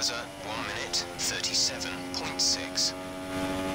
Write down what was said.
hours at 1 minute 37.6.